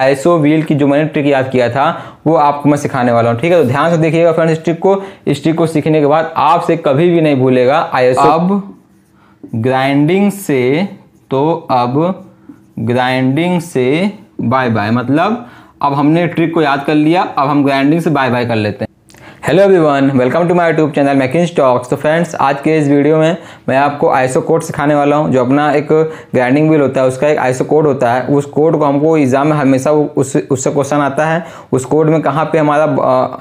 ISO wheel की जो मैंने ट्रिक याद किया था वो आपको मैं सिखाने वाला हूँ। ठीक है, तो ध्यान से देखिएगा फ्रेंड्स इस ट्रिक को सीखने के बाद आपसे कभी भी नहीं भूलेगा आईएसओ। अब ग्राइंडिंग से बाय बाय, मतलब अब हमने ट्रिक को याद कर लिया, अब हम ग्राइंडिंग से बाय बाय कर लेते हैं। Hello everyone, welcome to my YouTube channel making talks. तो फ्रेंड्स आज के इस वीडियो में मैं आपको आईएसओ कोड सिखाने वाला हूं, जो अपना एक ग्राइंडिंग व्हील होता है उसका एक आईएसओ कोड होता है। उस कोड को हमको एग्जाम में हमेशा उससे क्वेश्चन आता है। उस कोड में कहाँ पे हमारा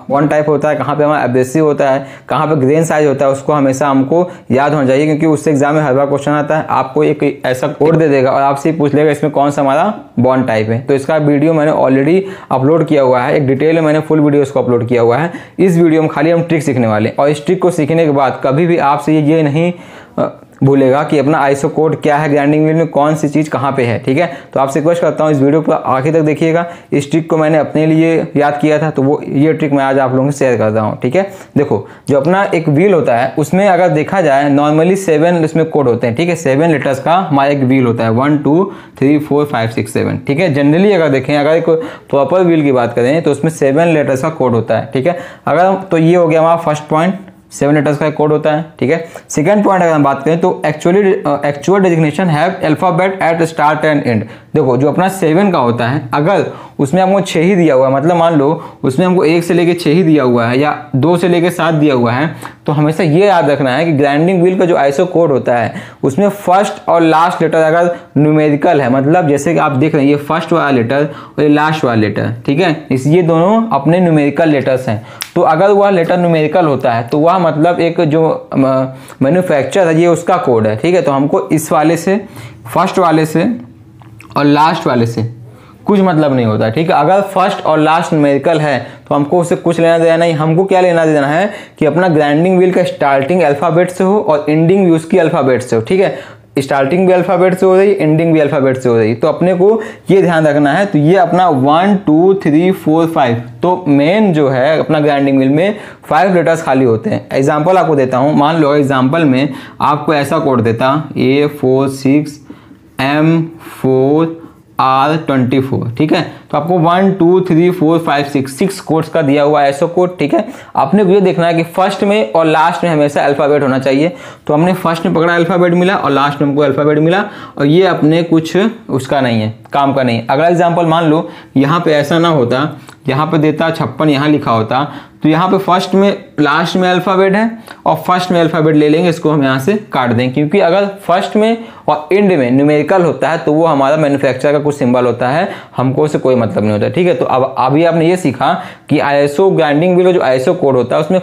वन टाइप होता है, कहाँ पे हमारा एब्रेसिव होता है, कहाँ पर ग्रेन साइज होता है, उसको हमेशा हमको याद होना चाहिए, क्योंकि उससे एग्जाम में हर बार क्वेश्चन आता है। आपको एक ऐसा कोड दे देगा और आपसे पूछ लेगा इसमें कौन सा हमारा वन टाइप है। तो इसका वीडियो मैंने ऑलरेडी अपलोड किया हुआ है, एक डिटेल में मैंने फुल वीडियो इसको अपलोड किया हुआ है। इस वीडियो में खाली हम ट्रिक सीखने वाले हैं, और इस ट्रिक को सीखने के बाद कभी भी आपसे ये नहीं भूलेगा कि अपना आईएसओ कोड क्या है, ग्राइंडिंग व्हील में कौन सी चीज़ कहाँ पे है। ठीक है, तो आपसे रिक्वेस्ट करता हूँ इस वीडियो को आखिर तक देखिएगा। इस ट्रिक को मैंने अपने लिए याद किया था, तो वो ये ट्रिक मैं आज आप लोगों से शेयर करता हूँ। ठीक है, देखो जो अपना एक व्हील होता है उसमें अगर देखा जाए नॉर्मली 7 उसमें कोड होते हैं। ठीक है, 7 लेटर्स का हमारा एक व्हील होता है, 1 2 3 4 5 6 7। ठीक है, जनरली अगर देखें, अगर एक प्रॉपर व्हील की बात करें तो उसमें 7 लेटर्स का कोड होता है। ठीक है, अगर तो ये हो गया हमारा फर्स्ट पॉइंट, 7 लेटर्स का कोड होता है। ठीक है, सेकंड पॉइंट अगर हम बात करें तो एक्चुअल डेजिग्नेशन है alphabet at start and end. देखो जो अपना 7 का होता है, अगर उसमें हमको 6 ही दिया हुआ है, मतलब मान लो उसमें हमको 1 से लेकर 6 ही दिया हुआ है या 2 से लेकर 7 दिया हुआ है, तो हमेशा ये याद रखना है कि ग्राइंडिंग व्हील का जो आईएसओ कोड होता है उसमें फर्स्ट और लास्ट लेटर अगर न्यूमेरिकल है, मतलब जैसे कि आप देख रहे हैं ये फर्स्ट वाला लेटर और ये लास्ट वाला लेटर, ठीक है, इस ये दोनों अपने न्यूमेरिकल लेटर्स हैं। तो अगर वह लेटर न्यूमेरिकल होता है तो वह मतलब एक जो मैन्युफैक्चर है ये उसका कोड है। ठीक है, तो हमको इस वाले से, फर्स्ट वाले से और लास्ट वाले से कुछ मतलब नहीं होता। ठीक है, अगर फर्स्ट और लास्ट न्यूमेरिकल है तो हमको उससे कुछ लेना देना नहीं। हमको क्या लेना देना है कि अपना ग्राइंडिंग व्हील का स्टार्टिंग अल्फ़ाबेट से हो और एंडिंग भी उसकी अल्फ़ाबेट से हो। ठीक है, स्टार्टिंग भी अल्फ़ाबेट से हो रही, एंडिंग भी अल्फ़ाबेट से हो रही, तो अपने को ये ध्यान रखना है। तो ये अपना 1 2 3 4 5, तो मेन जो है अपना ग्राइंडिंग व्हील में 5 लेटर्स खाली होते हैं। एग्जाम्पल आपको देता हूँ, मान लो एग्जाम्पल में आपको ऐसा कोड देता A46M4R24। ठीक है, तो आपको 1 2 3 4 5 6 कोड्स का दिया हुआ है आईएसओ कोड। ठीक है, आपने ये देखना है कि फर्स्ट में और लास्ट में हमेशा अल्फ़ाबेट होना चाहिए। तो हमने फर्स्ट में पकड़ा अल्फ़ाबेट मिला और लास्ट में हमको अल्फ़ाबेट मिला, और ये अपने कुछ उसका नहीं है, काम का नहीं है। अगला एग्जाम्पल मान लो यहाँ पे ऐसा ना होता, यहाँ पे देता 56 यहाँ लिखा होता, तो यहाँ पे फर्स्ट में लास्ट में अल्फ़ाबेट है और फर्स्ट में अल्फ़ाबेट ले लेंगे, इसको हम यहाँ से काट दें, क्योंकि अगर फर्स्ट में और एंड में न्यूमेरिकल होता है तो वो हमारा मैन्युफैक्चरर का कुछ सिंबल होता है, हमको उससे कोई मतलब नहीं होता। ठीक है, तो अब अभी आपने ये सीखा कि आईएसओ ग्राइंडिंग व्हील का जो आईएसओ कोड होता है उसमें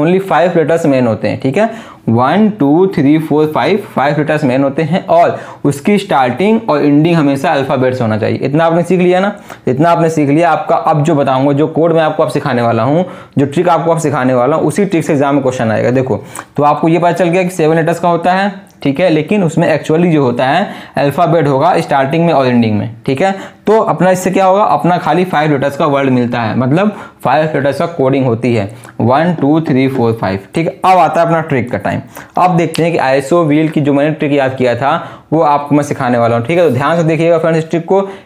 ओनली 5 लेटर्स मेन होते हैं। ठीक है, 1 2 3 4 5 लेटर्स मेन होते हैं, और उसकी स्टार्टिंग और एंडिंग हमेशा अल्फ़ाबेट्स होना चाहिए। इतना आपने सीख लिया ना, इतना आपने सीख लिया। आपका अब जो बताऊंगा, जो कोड मैं आपको अब सिखाने वाला हूँ, जो ट्रिक आपको अब सिखाने वाला हूँ, उसी ट्रिक से एग्जाम में क्वेश्चन आएगा। देखो, तो आपको ये पता चल गया कि 7 लेटर्स का होता है। ठीक है, लेकिन उसमें एक्चुअली जो होता है अल्फ़ाबेट होगा स्टार्टिंग में और एंडिंग में। ठीक है, तो अपना इससे क्या होगा, अपना खाली 5 लेटर्स का वर्ड मिलता है, मतलब 5 लेटर्स का कोडिंग होती है, 1 2 3 4 5। ठीक है, अब आता है अपना ट्रिक का टाइम। अब देखते हैं कि आईएसओ व्हील की जो मैंने ट्रिक याद किया था वो आपको मैं सिखाने वाला हूँ। ठीक है, तो ध्यान से देखिएगा फ्रेंड्स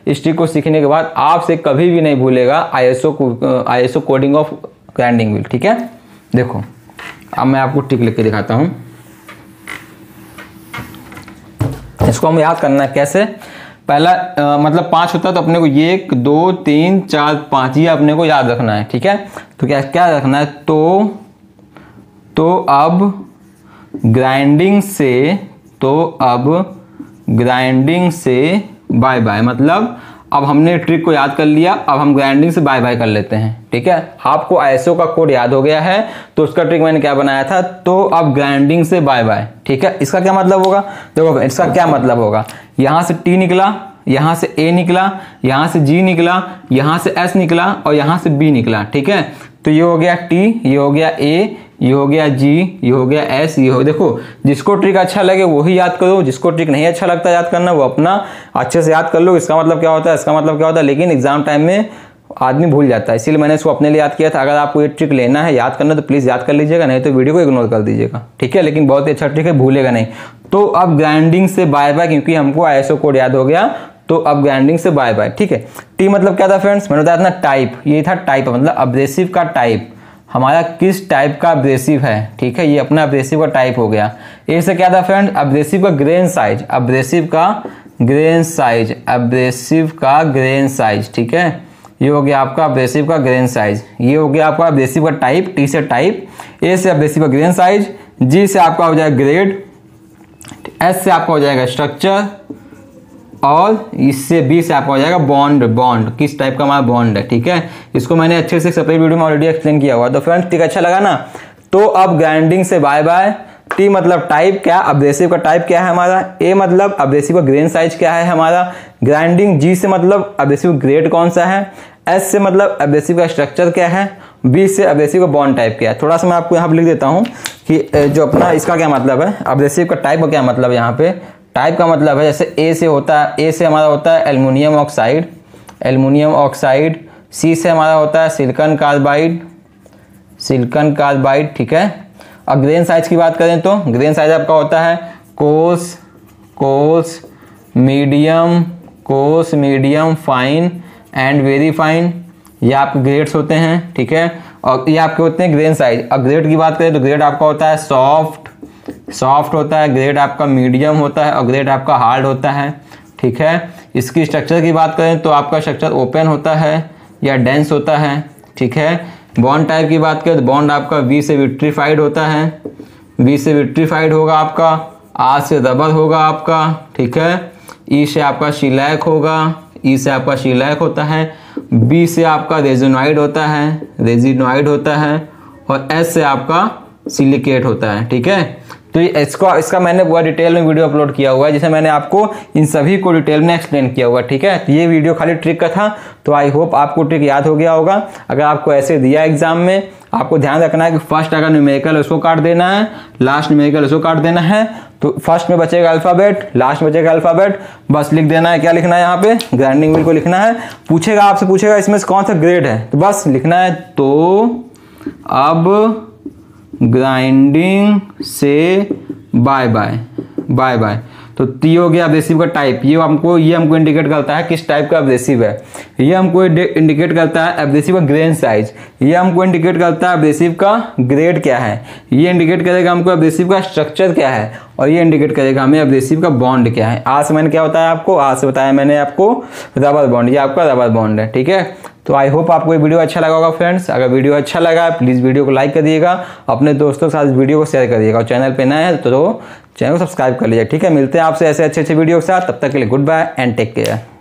इस ट्रिक को सीखने के बाद आपसे कभी भी नहीं भूलेगा ISO coding of grinding wheel. ठीक है, देखो अब मैं आपको ट्रिक लिख के दिखाता हूँ, इसको हम याद करना है कैसे। पहला मतलब 5 होता है, तो अपने को ये 1 2 3 4 5 ये अपने को याद रखना है। ठीक है, तो क्या रखना है, तो अब ग्राइंडिंग से बाय बाय, मतलब अब हमने ट्रिक को याद कर लिया, अब हम ग्राइंडिंग से बाय बाय कर लेते हैं। ठीक है, आपको आईएसओ का कोड याद हो गया है, तो उसका ट्रिक मैंने क्या बनाया था, तो अब ग्राइंडिंग से बाय बाय। ठीक है, इसका क्या मतलब होगा, देखो इसका क्या मतलब होगा, यहाँ से T निकला, यहाँ से A निकला, यहाँ से G निकला, यहाँ से S निकला और यहाँ से B निकला। ठीक है, तो ये हो गया T, ये हो गया A, ये हो गया G, ये हो गया S, ये हो, देखो जिसको ट्रिक अच्छा लगे वही याद करो, जिसको ट्रिक नहीं अच्छा लगता याद करना वो अपना अच्छे से याद कर लो। इसका मतलब क्या होता है, इसका मतलब क्या होता है, लेकिन एग्जाम टाइम में आदमी भूल जाता है, इसीलिए मैंने इसको अपने लिए याद किया था। अगर आपको ये ट्रिक लेना है, याद करना, तो प्लीज़ याद कर लीजिएगा, नहीं तो वीडियो को इग्नोर कर दीजिएगा। ठीक है, लेकिन बहुत ही अच्छा ट्रिक है, भूलेगा नहीं। तो अब ग्राइंडिंग से बाय बाय, क्योंकि हमको आईएसओ कोड याद हो गया, तो अपग्रेडिंग से बाय बाय। ठीक है, टी मतलब क्या था फ्रेंड्स, मैंने बताया था टाइप, ये था टाइप मतलब अब्रेसिव का टाइप, हमारा किस टाइप का अब्रेसिव है। ठीक है, ये अपना अब्रेसिव का टाइप हो गया। ए से क्या था फ्रेंड, अब्रेसिव का ग्रेन साइज, अब्रेसिव का ग्रेन साइज, अब्रेसिव का ग्रेन साइज। ठीक है, ये हो गया आपका अब्रेसिव का ग्रेन साइज, ये हो गया आपका अब्रेसिव का टाइप। टी से टाइप, ए से अब्रेसिव का ग्रेन साइज, जी से आपका हो जाएगा ग्रेड, एस से आपका हो जाएगा स्ट्रक्चर, और इससे बी से आपका हो जाएगा बॉन्ड, बॉन्ड किस टाइप का हमारा बॉन्ड है। ठीक है, इसको मैंने अच्छे से सेपरेट वीडियो में ऑलरेडी एक्सप्लेन किया हुआ। तो फ्रेंड्स ठीक अच्छा लगा ना, तो अब ग्राइंडिंग से बाय बाय। टी मतलब टाइप, क्या अब्रेसिव का टाइप क्या है हमारा। ए मतलब अब्रेसिव का ग्रेन साइज क्या है हमारा। ग्राइंडिंग, जी से मतलब अब्रेसिव ग्रेड कौन सा है, एस से मतलब अब्रेसिव का स्ट्रक्चर क्या है, बी से अब्रेसिव का बॉन्ड टाइप क्या है। थोड़ा सा मैं आपको यहाँ पर लिख देता हूँ कि जो अपना इसका क्या मतलब है, अब्रेसिव का टाइप का क्या मतलब है। यहाँ पे टाइप का मतलब है जैसे ए से होता है, ए से हमारा होता है aluminium oxide, aluminium oxide. C से हमारा होता है सिलिकॉन कार्बाइड, सिलिकॉन कार्बाइड। ठीक है, और ग्रेन साइज की बात करें तो ग्रेन साइज आपका होता है coarse, coarse, medium, coarse, medium, fine and very fine, ये आपके ग्रेड्स होते हैं। ठीक है, और ये आपके होते हैं ग्रेन साइज। और ग्रेड की बात करें तो ग्रेड आपका होता है सॉफ्ट, सॉफ्ट होता है, ग्रेड आपका मीडियम होता है, और ग्रेड आपका हार्ड होता है। ठीक है, इसकी स्ट्रक्चर की बात करें तो आपका स्ट्रक्चर ओपन होता है या डेंस होता है। ठीक है, बॉन्ड टाइप की बात करें तो बॉन्ड आपका वी से विट्रीफाइड होता है, वी से विट्रीफाइड होगा आपका, आर से रबर होगा आपका। ठीक है, ई से आपका शिलाइक होगा, ई से आपका शिलाइक होता है, बी से आपका रेजिनॉइड होता है, रेजिनॉइड होता है, और एस से आपका सिलिकेट होता है। ठीक है, तो इसको इसका मैंने पूरा डिटेल में वीडियो अपलोड किया हुआ है, जिसे मैंने आपको इन सभी को डिटेल में एक्सप्लेन किया हुआ है। ठीक है, तो ये वीडियो खाली ट्रिक का था, तो आई होप आपको ट्रिक याद हो गया होगा। अगर आपको ऐसे दिया एग्जाम में, आपको ध्यान रखना है कि फर्स्ट अगर न्यूमेरिकल उसको काट देना है, लास्ट न्यूमेरिकल उसको काट देना है। तो फर्स्ट में बचेगा अल्फ़ाबेट, लास्ट में बचेगा अल्फ़ाबेट, बस लिख देना है। क्या लिखना है यहाँ पे, ग्राइंडिंग व्हील को लिखना है। पूछेगा, आपसे पूछेगा इसमें कौन सा ग्रेड है, तो बस लिखना है तो अब ग्राइंडिंग से बाय बाय, बाय बाय। तो टी हो गया अब्रेसिव का टाइप, ये हमको इंडिकेट करता है किस टाइप का अब्रेसिव है। ये हमको इंडिकेट करता है अब्रेसिव का ग्रेन साइज, ये हमको इंडिकेट करता है अब्रेसिव का ग्रेड क्या है, ये इंडिकेट करेगा हमको अब्रेसिव का स्ट्रक्चर क्या है, और ये इंडिकेट करेगा हमें अब्रेसिव का बॉन्ड क्या है। आज मैंने क्या होता है आपको आज से बताया मैंने आपको रबर बॉन्ड, ये आपका रबर बॉन्ड है। ठीक है, तो आई होप आपको ये वीडियो अच्छा लगा होगा फ्रेंड्स। अगर वीडियो अच्छा लगा प्लीज़ वीडियो को लाइक करिएगा, अपने दोस्तों के साथ वीडियो को शेयर करिएगा, और चैनल पे नए हैं तो चैनल को सब्सक्राइब कर लीजिए। ठीक है, मिलते हैं आपसे ऐसे अच्छे अच्छे वीडियो के साथ, तब तक के लिए good bye and take care.